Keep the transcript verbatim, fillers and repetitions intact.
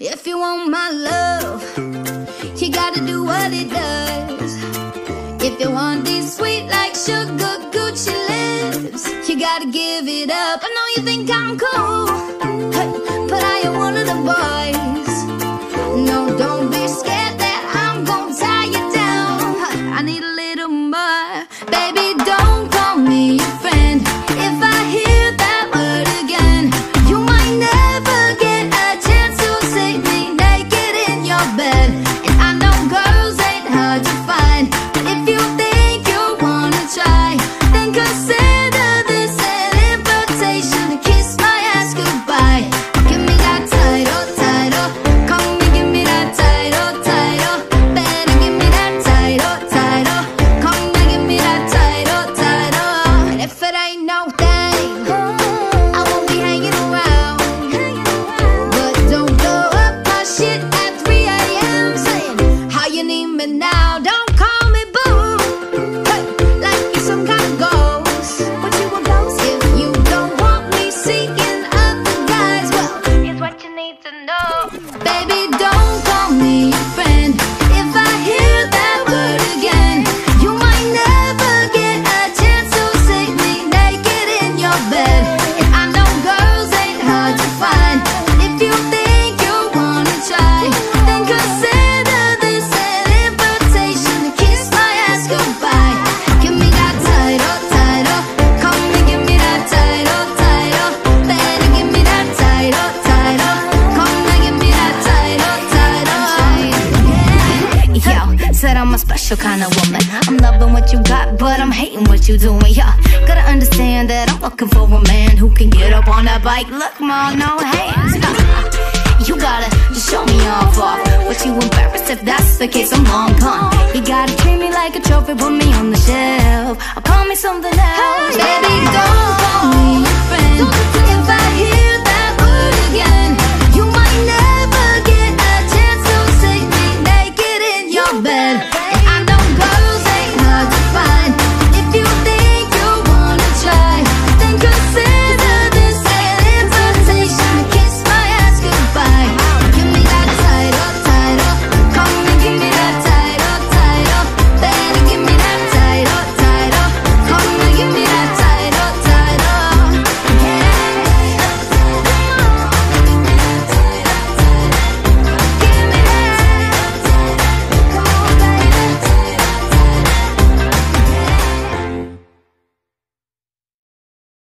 If you want my love, you gotta do what it does. If you want it sweet like sugar Gucci lips, you gotta give it up. I know you think I'm cool, but I am one of the boys. No, don't be scared that I'm gonna tie you down. I need a little more. Baby, don't call me your friend. If I hear that word again, you might never get a chance to see me naked in your bed. And I know girls ain't hard to find, but if you think you wanna try, then consider this an invitation to kiss my ass goodbye. Give me that title, title. Come and give me that title, title. Better give me that title, title. Come and give me that title, title. And if it ain't no thing, I won't be hanging around. But don't blow up my shit at three A M saying how you need me now. Don't call me boo, hey, like you some kind of ghost. What you a ghost? If you don't want me seeking other guys, well, here's what you need to know. Baby, don't call me your friend. If I hear that word again, you might never get a chance to see me naked in your bed. And I know girls ain't hard to find, but if you think you wanna try, then consider this an invitation to kiss my ass goodbye. Give me that title, title. Come and give me that title, title. Better give me that title, title. Come and give me that title, title. Yeah. Yo, said I'm a special kind of woman. I'm loving what you got, but I'm hating what you doing. Yeah, gotta understand that I'm looking for a man who can get up on that bike. Look, ma, no hands. You gotta just show me off, off. But you embarrassed if that's the case, I'm long gone. You gotta treat me like a trophy, put me on the shelf. Or call me something else. Baby, don't call me.